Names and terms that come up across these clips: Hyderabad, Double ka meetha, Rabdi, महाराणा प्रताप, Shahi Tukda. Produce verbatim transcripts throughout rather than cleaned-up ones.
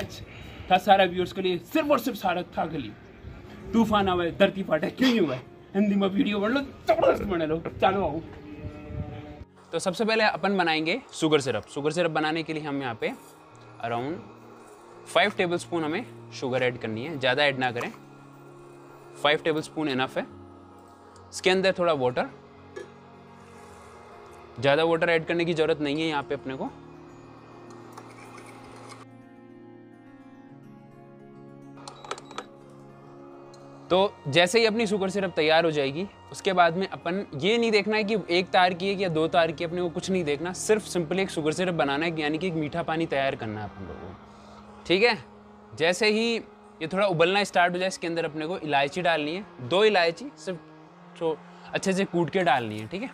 आज था सारा व्यूअर्स के लिए सिर्फ और सिर्फ सारा था के लिए तूफान आवा है, धरती फाटे क्यों नहीं हुआ है। हिंदी में वीडियो बन लो, जबरदस्त बना लो, चालू आओ। तो सबसे पहले अपन बनाएंगे शुगर सिरप। शुगर सिरप बनाने के लिए हम यहाँ पे अराउंड फाइव टेबल स्पून हमें शुगर ऐड करनी है, ज़्यादा ऐड ना करें, फाइव टेबल स्पून इनफ है। इसके अंदर थोड़ा वाटर, ज़्यादा वाटर ऐड करने की ज़रूरत नहीं है यहाँ पे अपने को। तो जैसे ही अपनी शुगर सिरप तैयार हो जाएगी उसके बाद में अपन ये नहीं देखना है कि एक तार की है या दो तार की, अपने को कुछ नहीं देखना, सिर्फ सिंपली एक शुगर सिरप बनाना है, यानी कि एक मीठा पानी तैयार करना है अपन लोगों को, ठीक है। जैसे ही ये थोड़ा उबलना स्टार्ट हो जाए इसके अंदर अपने को इलायची डालनी है, दो इलायची सिर्फ तो अच्छे से कूट के डालनी है, ठीक है,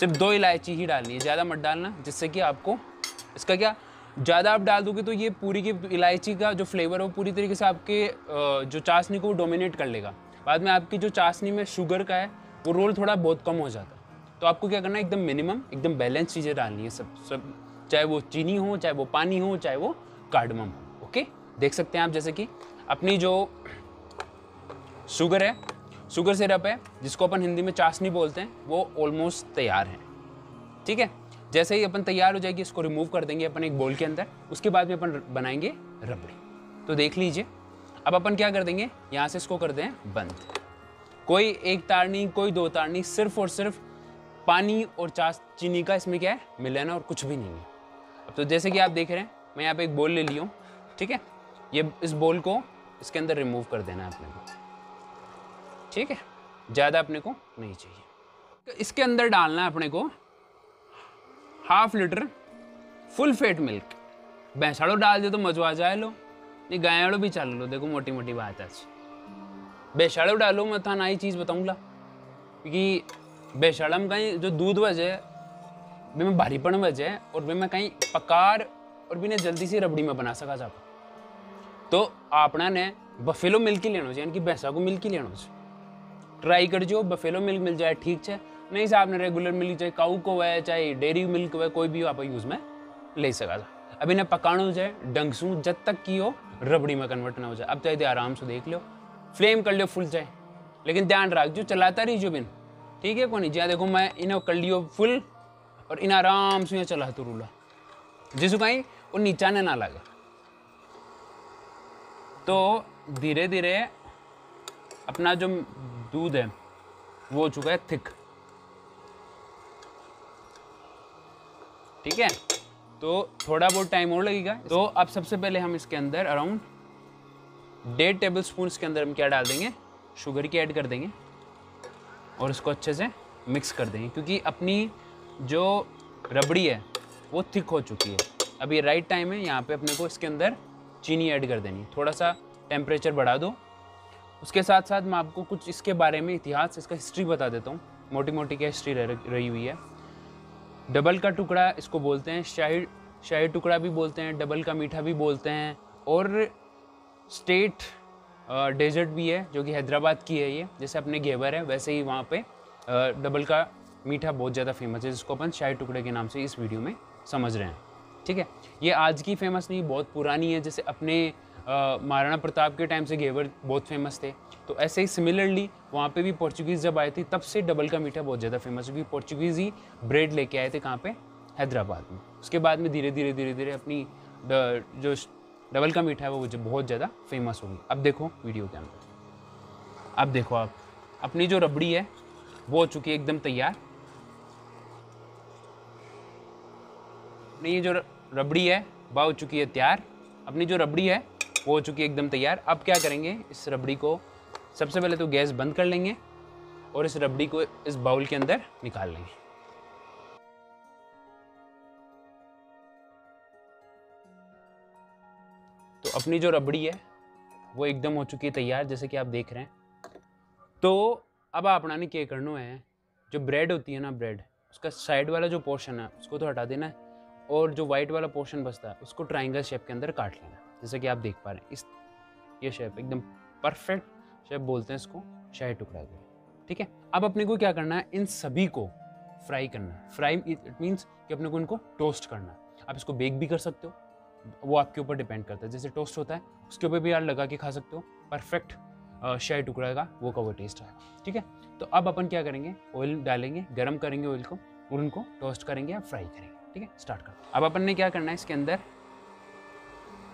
सिर्फ दो इलायची ही डालनी है, ज़्यादा मत डालना, जिससे कि आपको इसका क्या ज़्यादा आप डाल दोगे तो ये पूरी की इलायची का जो फ्लेवर है वो पूरी तरीके से आपके जो चाशनी को वो डोमिनेट कर लेगा। बाद में आपकी जो चाशनी में शुगर का है वो रोल थोड़ा बहुत कम हो जाता है। तो आपको क्या करना है, एकदम मिनिमम एकदम बैलेंस चीज़ें डालनी है सब सब, चाहे वो चीनी हो, चाहे वो पानी हो, चाहे वो कार्डमम हो, ओके। देख सकते हैं आप जैसे कि अपनी जो शुगर है, शुगर सिरप है, जिसको अपन हिंदी में चाशनी बोलते हैं, वो ऑलमोस्ट तैयार है, ठीक है। जैसे ही अपन तैयार हो जाएगी इसको रिमूव कर देंगे अपन एक बोल के अंदर। उसके बाद में अपन बनाएंगे रबड़ी। तो देख लीजिए अब अपन क्या कर देंगे, यहाँ से इसको कर दें बंद। कोई एक तारनी कोई दो तारनी, सिर्फ और सिर्फ पानी और चाश चीनी का इसमें क्या है मिलाना, और कुछ भी नहीं है। अब तो जैसे कि आप देख रहे हैं मैं यहाँ पे एक बोल ले ली हूँ, ठीक है, ये इस बोल को इसके अंदर रिमूव कर देना है अपने को, ठीक है, ज़्यादा अपने को नहीं चाहिए। इसके अंदर डालना है अपने को half litre full fat milk. भैंसाड़ो डाल दे तो मजो आ जाए, लो नहीं गायड़ो भी चाल लो, देखो मोटी मोटी बात है अच्छी। भैंसाड़ो डालो, मैं थाना ही चीज़ बताऊँगा, क्योंकि भैंसाड़ा में कहीं जो दूध वजह वे में भारीपन वजह और वे में कहीं पकार और भी ने जल्दी सी रबड़ी में बना सका जाप। तो आपना ने बफेलो मिल्क ही लेना चाहिए, यानी कि भैंसा को मिल्क ही लेना चाहिए। ट्राई कर जो बफेलो मिल्क मिल जाए ठीक है, नहीं साहब ने रेगुलर मिल्क चाहे काऊ को है चाहे डेयरी मिल्क है, कोई भी आप यूज़ में ले सका था। अब इन्हें पकाना जाए ढंग से जब तक कि हो रबड़ी में कन्वर्ट ना हो जाए। अब चाहे आराम से देख लो, फ्लेम कर लो फुल चाहे, लेकिन ध्यान रख जो चलाता रही जो बिन, ठीक है। को नहीं जहाँ देखो मैं इन्हें कर लियो फुल और इन्हें आराम से यहाँ चला तो रूला, जिसको कहीं और नीचा ने ना लगे। तो धीरे धीरे अपना जो दूध है वो हो चुका है थिक, ठीक है। तो थोड़ा बहुत टाइम और लगेगा। तो अब सबसे पहले हम इसके अंदर अराउंड डेढ़ टेबल स्पून इसके अंदर हम क्या डाल देंगे, शुगर की ऐड कर देंगे और इसको अच्छे से मिक्स कर देंगे, क्योंकि अपनी जो रबड़ी है वो थिक हो चुकी है। अब ये राइट टाइम है यहाँ पे अपने को इसके अंदर चीनी ऐड कर देनी है, थोड़ा सा टेम्परेचर बढ़ा दो। उसके साथ साथ मैं आपको कुछ इसके बारे में इतिहास, इसका हिस्ट्री बता देता हूँ, मोटी मोटी क्या हिस्ट्री रही हुई है। डबल का टुकड़ा इसको बोलते हैं, शाही शाही टुकड़ा भी बोलते हैं, डबल का मीठा भी बोलते हैं, और स्टेट डेजर्ट भी है जो कि हैदराबाद की है। ये जैसे अपने घेवर है वैसे ही वहाँ पे डबल का मीठा बहुत ज़्यादा फेमस है, जिसको अपन शाही टुकड़े के नाम से इस वीडियो में समझ रहे हैं, ठीक है। ये आज की फेमस नहीं, बहुत पुरानी है। जैसे अपने महाराणा प्रताप के टाइम से घेवर बहुत फेमस थे, तो ऐसे ही सिमिलरली वहाँ पे भी पोर्चुगीज़ जब आए थे तब से डबल का मीठा बहुत ज़्यादा फेमस, क्योंकि पोर्चुगीज़ ही ब्रेड लेके आए थे कहाँ पे, हैदराबाद में। उसके बाद में धीरे धीरे धीरे धीरे अपनी द, जो डबल का मीठा है वो बहुत ज़्यादा फेमस होगी। अब देखो वीडियो के अंदर, अब देखो आप अपनी जो रबड़ी है वो हो चुकी है एकदम तैयार। ये जो रबड़ी है वह हो चुकी है तैयार, अपनी जो रबड़ी है वो हो चुकी है एकदम तैयार। अब क्या करेंगे, इस रबड़ी को सबसे पहले तो गैस बंद कर लेंगे और इस रबड़ी को इस बाउल के अंदर निकाल लेंगे। तो अपनी जो रबड़ी है वो एकदम हो चुकी है तैयार, जैसे कि आप देख रहे हैं। तो अब आपना ने क्या करना है, जो ब्रेड होती है ना, ब्रेड उसका साइड वाला जो पोर्शन है उसको तो हटा देना है, और जो वाइट वाला पोर्शन बचता है उसको ट्राइंगल शेप के अंदर काट लेना, जैसे कि आप देख पा रहे हैं। इस ये शेप एकदम परफेक्ट शेप बोलते हैं इसको, शाही टुकड़ा के, ठीक है। अब अपने को क्या करना है, इन सभी को फ्राई करना है। फ्राई इट मीन्स कि अपने को इनको टोस्ट करना है। आप इसको बेक भी कर सकते हो, वो आपके ऊपर डिपेंड करता है। जैसे टोस्ट होता है उसके ऊपर भी आप लगा के खा सकते हो, परफेक्ट शाही टुकड़ा का वो का वो टेस्ट आएगा। ठीक है, तो अब अपन क्या करेंगे, ऑयल डालेंगे, गर्म करेंगे ऑयल को और उनको टोस्ट करेंगे या फ्राई करेंगे। ठीक है, स्टार्ट करते हैं। अब अपन ने क्या करना है, इसके अंदर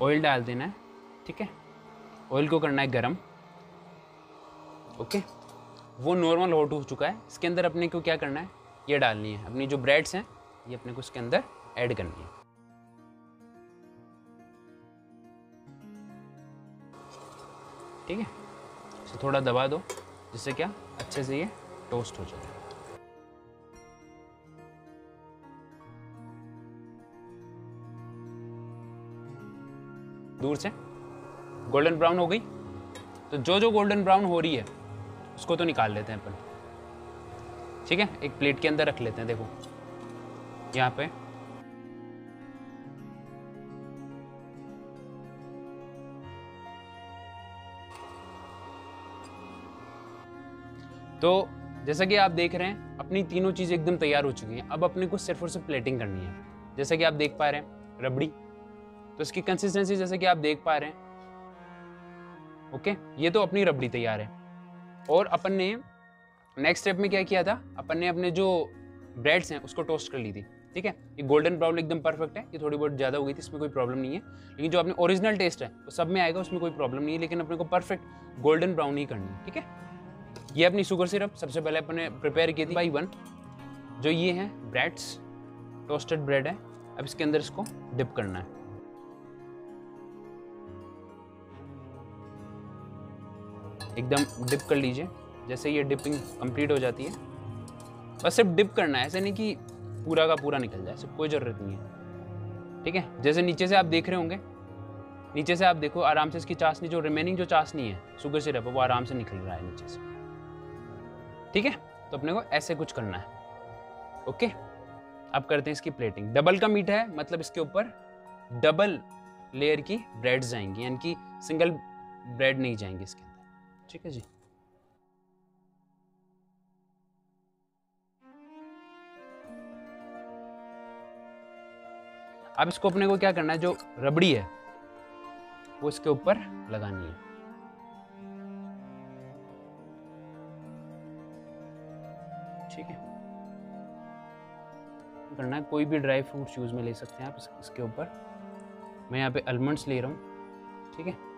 ऑयल डाल देना है। ठीक है, ऑयल को करना है गरम। ओके, वो नॉर्मल हॉट हो चुका है। इसके अंदर अपने को क्या करना है, ये डालनी है अपनी जो ब्रेड्स हैं, ये अपने को इसके अंदर ऐड करनी है। ठीक है, इसे थोड़ा दबा दो जिससे क्या अच्छे से ये टोस्ट हो जाए। दूर से गोल्डन ब्राउन हो गई, तो जो जो गोल्डन ब्राउन हो रही है उसको तो निकाल लेते हैं अपन। ठीक है, एक प्लेट के अंदर रख लेते हैं। देखो यहाँ पे तो जैसा कि आप देख रहे हैं अपनी तीनों चीजें एकदम तैयार हो चुकी हैं। अब अपने को सिर्फ और सिर्फ प्लेटिंग करनी है। जैसा कि आप देख पा रहे हैं रबड़ी, तो इसकी कंसिस्टेंसी जैसे कि आप देख पा रहे हैं। ओके, ये तो अपनी रबड़ी तैयार है। और अपन ने नेक्स्ट स्टेप में क्या किया था, अपन ने अपने जो ब्रेड्स हैं उसको टोस्ट कर ली थी। ठीक है, ये गोल्डन ब्राउन एकदम परफेक्ट है, ये थोड़ी बहुत ज़्यादा हो गई थी, इसमें कोई प्रॉब्लम नहीं है। लेकिन जो अपने ओरिजिनल टेस्ट है वो सब में आएगा, उसमें कोई प्रॉब्लम नहीं है। लेकिन अपने को परफेक्ट गोल्डन ब्राउन ही करनी है। ठीक है, ये अपनी शुगर सिरप सबसे पहले अपन ने प्रिपेयर की थी बाई वन। जो ये है ब्रेड्स, टोस्टेड ब्रेड है, अब इसके अंदर इसको डिप करना है। एकदम डिप कर लीजिए। जैसे ये डिपिंग कंप्लीट हो जाती है, बस सिर्फ डिप करना है, ऐसे नहीं कि पूरा का पूरा निकल जाए, सिर्फ कोई ज़रूरत नहीं है। ठीक है, जैसे नीचे से आप देख रहे होंगे, नीचे से आप देखो आराम से इसकी चाशनी, जो रिमेनिंग जो चाशनी है शुगर सिरप है, वो आराम से निकल रहा है नीचे से। ठीक है, तो अपने को ऐसे कुछ करना है। ओके, अब करते हैं इसकी प्लेटिंग। डबल का मीठा है, मतलब इसके ऊपर डबल लेयर की ब्रेड्स जाएंगी, यानी कि सिंगल ब्रेड नहीं जाएंगी इसके। ठीक है जी, अब इसको अपने को क्या करना है, जो रबड़ी है वो इसके ऊपर लगानी है। ठीक है, करना है कोई भी ड्राई फ्रूट यूज में ले सकते हैं आप इसके ऊपर। मैं यहाँ पे आलमंड्स ले रहा हूँ। ठीक है,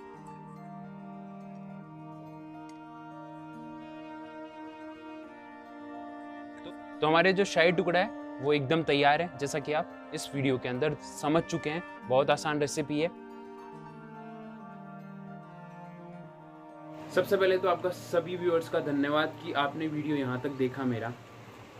तो हमारे जो शाही टुकड़ा है वो एकदम तैयार है। जैसा कि आप इस वीडियो के अंदर समझ चुके हैं, बहुत आसान रेसिपी है। सबसे पहले तो आपका सभी व्यूअर्स का धन्यवाद कि आपने वीडियो यहाँ तक देखा मेरा।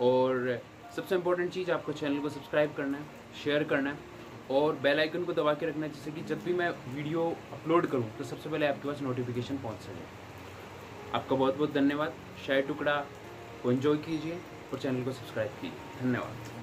और सबसे इम्पोर्टेंट चीज़, आपको चैनल को सब्सक्राइब करना है, शेयर करना है और बेल आइकन को दबा के रखना है, जिससे कि जब भी मैं वीडियो अपलोड करूँ तो सबसे पहले आपके पास नोटिफिकेशन पहुँच सके। आपका बहुत बहुत धन्यवाद। शाही टुकड़ा को एंजॉय कीजिए और चैनल को सब्सक्राइब कीजिए। धन्यवाद।